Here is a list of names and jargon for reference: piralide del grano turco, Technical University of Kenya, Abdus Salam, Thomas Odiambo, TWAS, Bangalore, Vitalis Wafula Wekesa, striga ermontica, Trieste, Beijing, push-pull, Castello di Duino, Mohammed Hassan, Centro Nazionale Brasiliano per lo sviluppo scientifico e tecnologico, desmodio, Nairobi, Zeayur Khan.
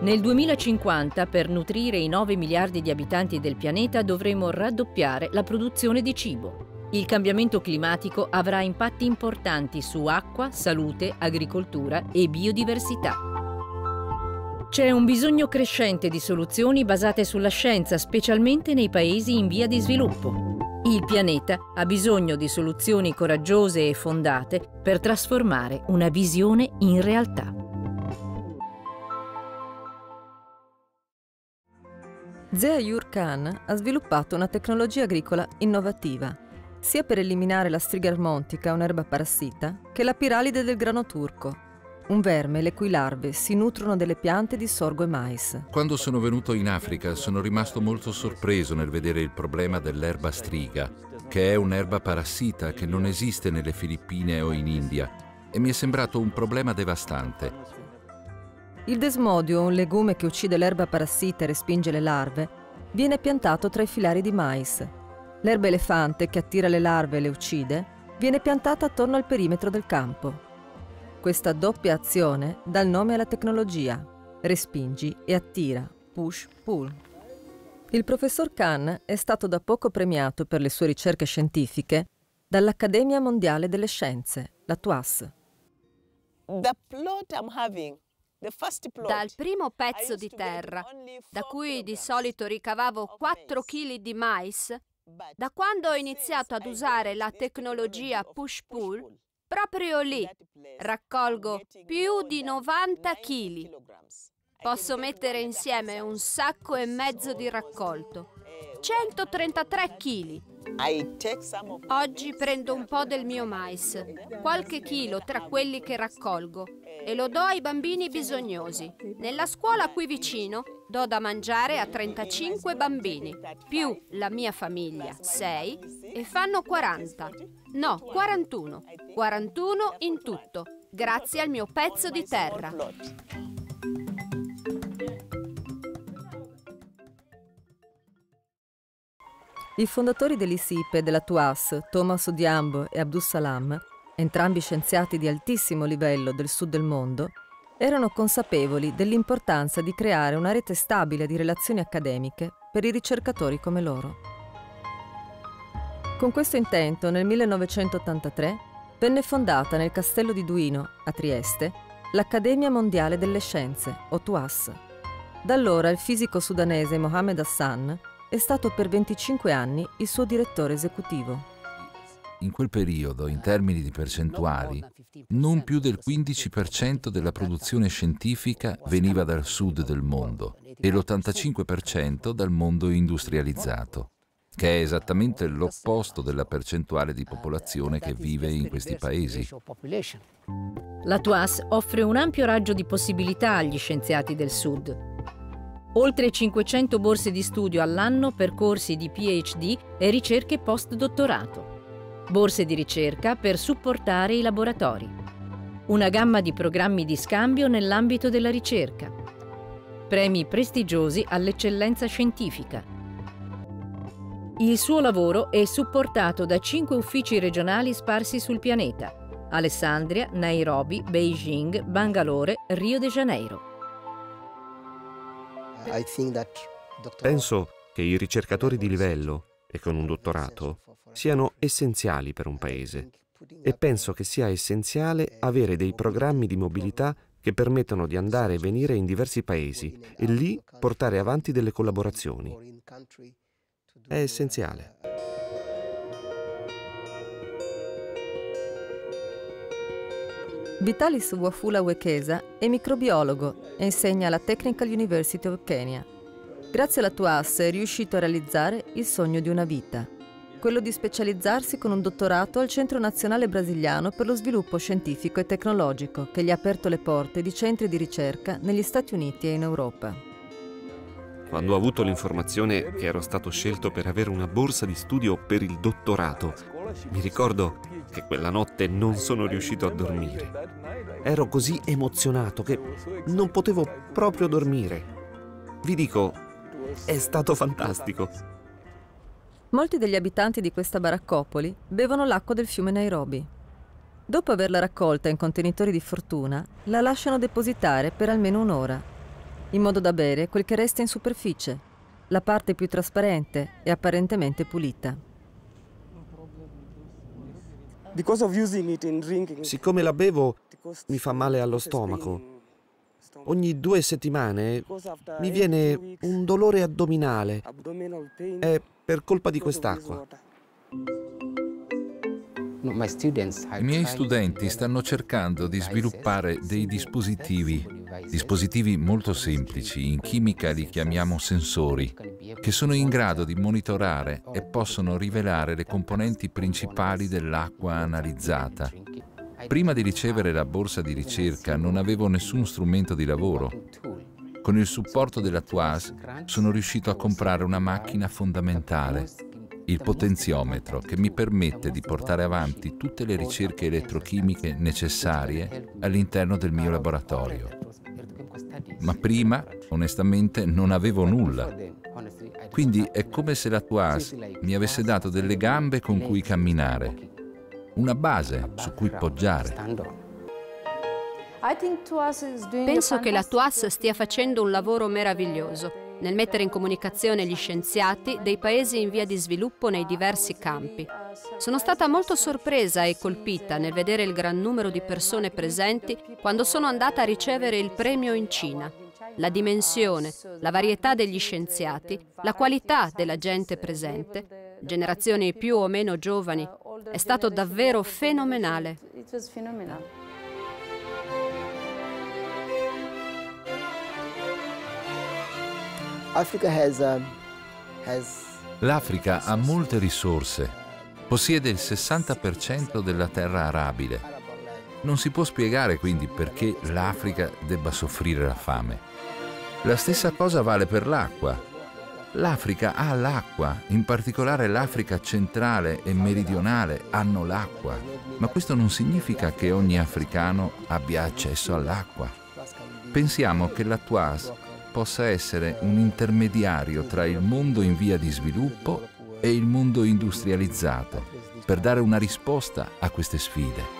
Nel 2050, per nutrire i 9 miliardi di abitanti del pianeta, dovremo raddoppiare la produzione di cibo. Il cambiamento climatico avrà impatti importanti su acqua, salute, agricoltura e biodiversità. C'è un bisogno crescente di soluzioni basate sulla scienza, specialmente nei paesi in via di sviluppo. Il pianeta ha bisogno di soluzioni coraggiose e fondate per trasformare una visione in realtà. Zeayur Khan ha sviluppato una tecnologia agricola innovativa, sia per eliminare la striga ermontica, un'erba parassita, che la piralide del grano turco, un verme le cui larve si nutrono delle piante di sorgo e mais. Quando sono venuto in Africa sono rimasto molto sorpreso nel vedere il problema dell'erba striga, che è un'erba parassita che non esiste nelle Filippine o in India, e mi è sembrato un problema devastante. Il desmodio, un legume che uccide l'erba parassita e respinge le larve, viene piantato tra i filari di mais. L'erba elefante, che attira le larve e le uccide, viene piantata attorno al perimetro del campo. Questa doppia azione dà il nome alla tecnologia: respingi e attira, push-pull. Il professor Khan è stato da poco premiato per le sue ricerche scientifiche dall'Accademia Mondiale delle Scienze, la TWAS. Dal primo pezzo di terra, da cui di solito ricavavo 4 kg di mais, da quando ho iniziato ad usare la tecnologia push-pull, proprio lì raccolgo più di 90 kg. Posso mettere insieme un sacco e mezzo di raccolto, 133 kg. Oggi prendo un po' del mio mais, qualche chilo tra quelli che raccolgo, e lo do ai bambini bisognosi. Nella scuola qui vicino do da mangiare a 35 bambini, più la mia famiglia, 6, e fanno 40. No, 41. 41 in tutto, grazie al mio pezzo di terra. I fondatori dell'ISIP e della TUAS, Thomas Odiambo e Abdus Salam, entrambi scienziati di altissimo livello del sud del mondo, erano consapevoli dell'importanza di creare una rete stabile di relazioni accademiche per i ricercatori come loro. Con questo intento, nel 1983, venne fondata nel Castello di Duino, a Trieste, l'Accademia Mondiale delle Scienze, o TWAS. Da allora il fisico sudanese Mohammed Hassan è stato per 25 anni il suo direttore esecutivo. In quel periodo, in termini di percentuali, non più del 15% della produzione scientifica veniva dal sud del mondo e l'85% dal mondo industrializzato, che è esattamente l'opposto della percentuale di popolazione che vive in questi paesi. La TWAS offre un ampio raggio di possibilità agli scienziati del sud. Oltre 500 borse di studio all'anno per corsi di PhD e ricerche post-dottorato. Borse di ricerca per supportare i laboratori. Una gamma di programmi di scambio nell'ambito della ricerca. Premi prestigiosi all'eccellenza scientifica. Il suo lavoro è supportato da 5 uffici regionali sparsi sul pianeta: Alessandria, Nairobi, Beijing, Bangalore, Rio de Janeiro. Penso che i ricercatori di livello e con un dottorato siano essenziali per un paese, e penso che sia essenziale avere dei programmi di mobilità che permettano di andare e venire in diversi paesi e lì portare avanti delle collaborazioni. È essenziale. Vitalis Wafula Wekesa è microbiologo e insegna alla Technical University of Kenya. Grazie alla TWAS è riuscito a realizzare il sogno di una vita, quello di specializzarsi con un dottorato al Centro Nazionale Brasiliano per lo sviluppo scientifico e tecnologico, che gli ha aperto le porte di centri di ricerca negli Stati Uniti e in Europa. Quando ho avuto l'informazione che ero stato scelto per avere una borsa di studio per il dottorato, mi ricordo che quella notte non sono riuscito a dormire. Ero così emozionato che non potevo proprio dormire. Vi dico, è stato fantastico. Molti degli abitanti di questa baraccopoli bevono l'acqua del fiume Nairobi. Dopo averla raccolta in contenitori di fortuna, la lasciano depositare per almeno un'ora. in modo da bere quel che resta in superficie, la parte più trasparente e apparentemente pulita. Siccome la bevo, mi fa male allo stomaco. Ogni 2 settimane mi viene un dolore addominale. È per colpa di quest'acqua. I miei studenti stanno cercando di sviluppare dei dispositivi molto semplici, in chimica li chiamiamo sensori, che sono in grado di monitorare e possono rivelare le componenti principali dell'acqua analizzata. Prima di ricevere la borsa di ricerca non avevo nessun strumento di lavoro. Con il supporto della TWAS sono riuscito a comprare una macchina fondamentale, il potenziometro, che mi permette di portare avanti tutte le ricerche elettrochimiche necessarie all'interno del mio laboratorio. Ma prima, onestamente, non avevo nulla. Quindi è come se la TWAS mi avesse dato delle gambe con cui camminare, una base su cui poggiare. Penso che la TWAS stia facendo un lavoro meraviglioso nel mettere in comunicazione gli scienziati dei paesi in via di sviluppo nei diversi campi. Sono stata molto sorpresa e colpita nel vedere il gran numero di persone presenti quando sono andata a ricevere il premio in Cina. La dimensione, la varietà degli scienziati, la qualità della gente presente, generazioni più o meno giovani, è stato davvero fenomenale. L'Africa ha molte risorse, possiede il 60% della terra arabile. Non si può spiegare quindi perché l'Africa debba soffrire la fame. La stessa cosa vale per l'acqua. L'Africa ha l'acqua, in particolare l'Africa centrale e meridionale hanno l'acqua, ma questo non significa che ogni africano abbia accesso all'acqua. Pensiamo che la TWAS possa essere un intermediario tra il mondo in via di sviluppo e il mondo industrializzato per dare una risposta a queste sfide.